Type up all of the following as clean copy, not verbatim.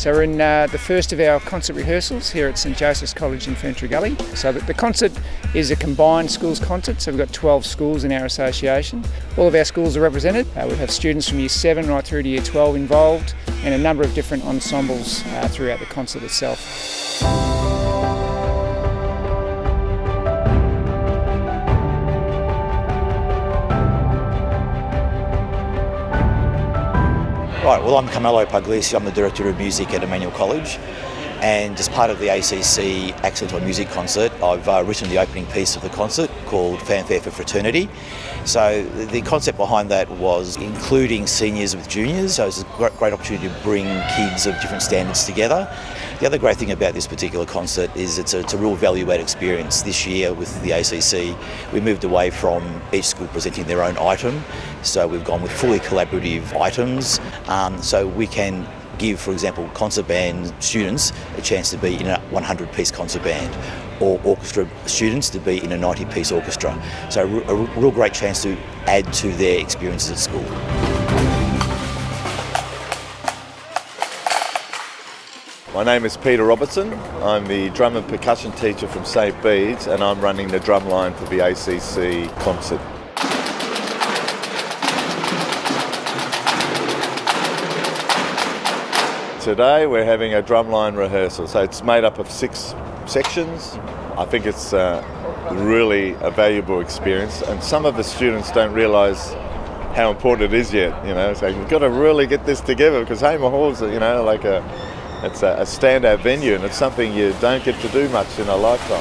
So we're in the first of our concert rehearsals here at St Joseph's College in Ferntree Gully. So the concert is a combined schools concert, so we've got 12 schools in our association. All of our schools are represented. We have students from Year 7 right through to Year 12 involved, and a number of different ensembles throughout the concert itself. Right, well, I'm Carmelo Puglisi, I'm the Director of Music at Emmanuel College, and as part of the ACC Accent on Music Concert, I've written the opening piece of the concert called Fanfare for Fraternity. So the concept behind that was including seniors with juniors, so it's a great opportunity to bring kids of different standards together. The other great thing about this particular concert is it's a real value-add experience. This year with the ACC, we moved away from each school presenting their own item, so we've gone with fully collaborative items, so we can give, for example, concert band students a chance to be in a 100-piece concert band, or orchestra students to be in a 90-piece orchestra. So a real great chance to add to their experiences at school. My name is Peter Robertson. I'm the drum and percussion teacher from St. Bede's, and I'm running the drum line for the ACC concert. Today we're having a drumline rehearsal, so it's made up of 6 sections. I think it's really a valuable experience, and some of the students don't realise how important it is yet. You know, so you've got to really get this together, because Hamer Hall's, you know, like it's a standout venue, and it's something you don't get to do much in a lifetime.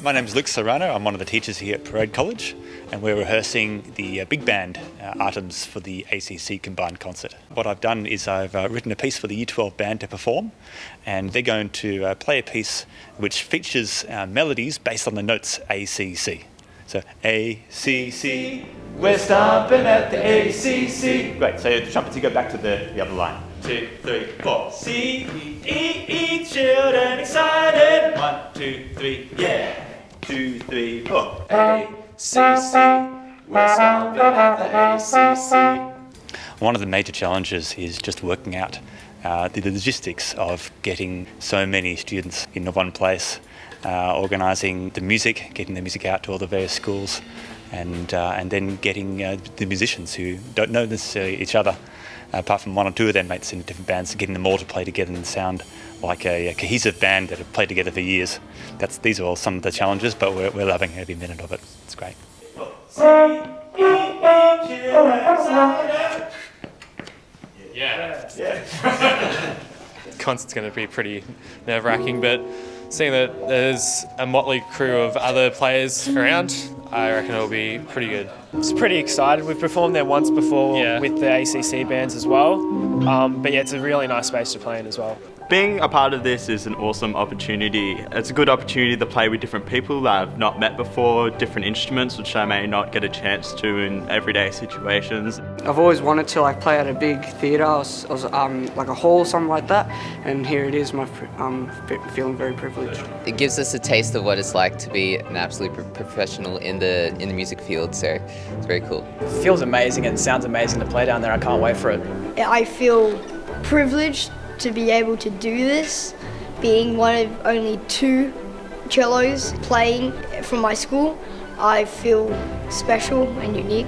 My name's Luke Serrano, I'm one of the teachers here at Parade College, and we're rehearsing the big band items for the ACC combined concert. What I've done is I've written a piece for the Year 12 band to perform, and they're going to play a piece which features melodies based on the notes ACC. So ACC, we're stomping at the ACC. Great, so the trumpets, you go back to the other line. 2, 3, 4. C-E-E-E, children excited. 1, 2, 3, yeah. 2, 3, 4. ACC, we're stomping at the ACC. One of the major challenges is just working out the logistics of getting so many students into one place, organising the music, getting the music out to all the various schools, and then getting the musicians who don't know necessarily each other, apart from one or two of their mates in different bands, getting them all to play together and sound like a cohesive band that have played together for years. These are all some of the challenges, but we're loving every minute of it. It's great. Yeah. Concert's going to be pretty nerve-wracking, but seeing that there's a motley crew of other players around, I reckon it'll be pretty good. It's pretty excited. We've performed there once before, yeah, with the ACC bands as well. But yeah, it's a really nice space to play in as well. Being a part of this is an awesome opportunity. It's a good opportunity to play with different people that I've not met before, different instruments which I may not get a chance to in everyday situations. I've always wanted to play at a big theatre, like a hall or something like that, and here it is. I'm feeling very privileged. It gives us a taste of what it's like to be an absolute professional in the music field, so it's very cool. It feels amazing and sounds amazing to play down there. I can't wait for it. I feel privileged to be able to do this, being one of only 2 cellos playing from my school. I feel special and unique.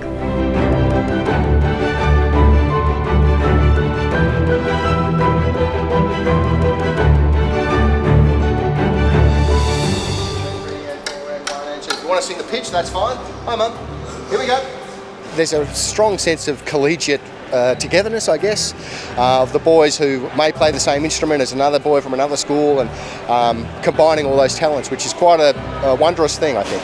If you want to sing the pitch, that's fine. Hi, Mum. Here we go. There's a strong sense of collegiate togetherness, I guess, of the boys who may play the same instrument as another boy from another school, and combining all those talents, which is quite a wondrous thing, I think.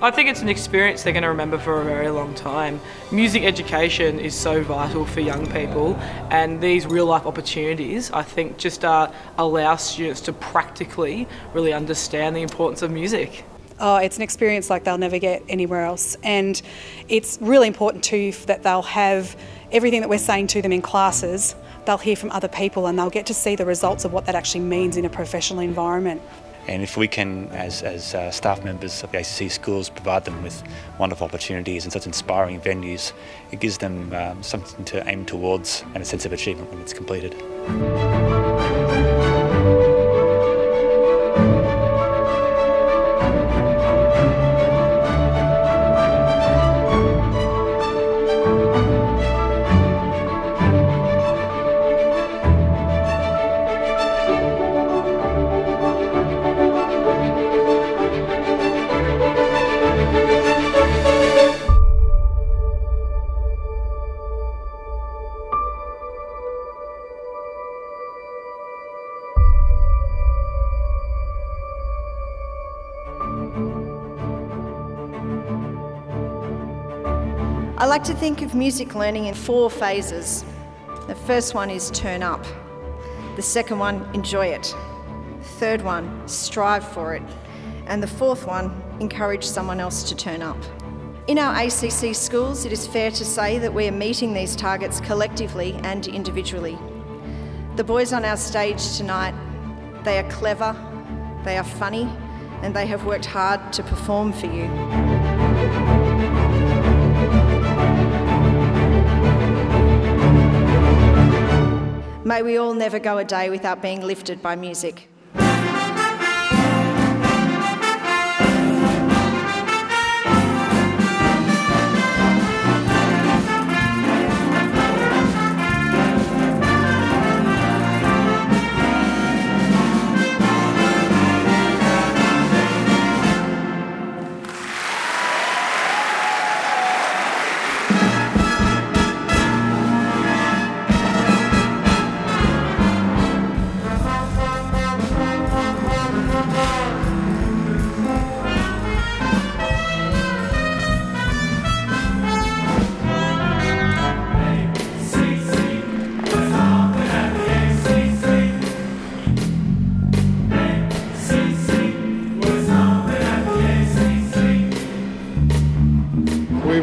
I think it's an experience they're going to remember for a very long time. Music education is so vital for young people, and these real-life opportunities, I think, just allow students to practically really understand the importance of music. Oh, it's an experience like they'll never get anywhere else, and it's really important too that they'll have everything that we're saying to them in classes they'll hear from other people and they'll get to see the results of what that actually means in a professional environment. And if we can, as staff members of the ACC schools, provide them with wonderful opportunities and such inspiring venues, it gives them something to aim towards and a sense of achievement when it's completed. I like to think of music learning in four phases. The first one is turn up. The second one, enjoy it. The third one, strive for it. And the fourth one, encourage someone else to turn up. In our ACC schools, it is fair to say that we are meeting these targets collectively and individually. The boys on our stage tonight, they are clever, they are funny, and they have worked hard to perform for you. May we all never go a day without being lifted by music.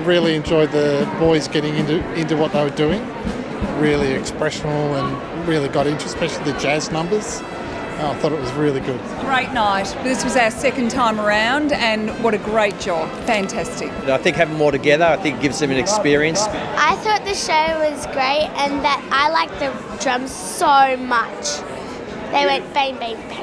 Really enjoyed the boys getting into what they were doing. Really expressional and really got into, especially the jazz numbers. I thought it was really good. Great night. This was our second time around and what a great job. Fantastic. I think having more together, I think it gives them an experience. I thought the show was great and that I liked the drums so much. They went bang, bang, bang.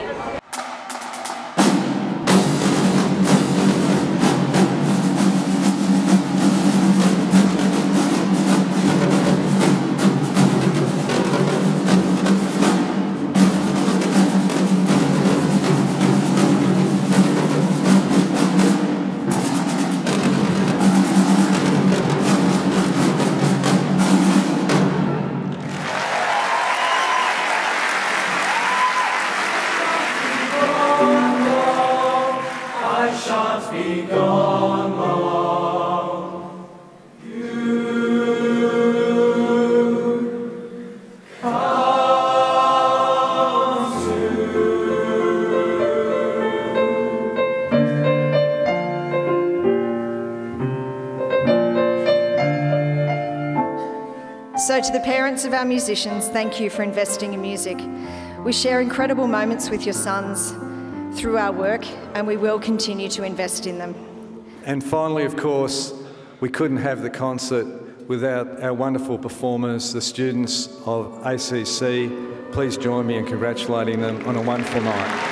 So to the parents of our musicians, thank you for investing in music. We share incredible moments with your sons through our work and we will continue to invest in them. And finally, of course, we couldn't have the concert without our wonderful performers, the students of ACC. Please join me in congratulating them on a wonderful night.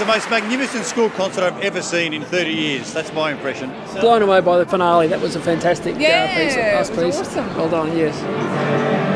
was the most magnificent school concert I've ever seen in 30 years. That's my impression. So. Blown away by the finale. That was a fantastic piece. Nice piece. Awesome. Well done, yes.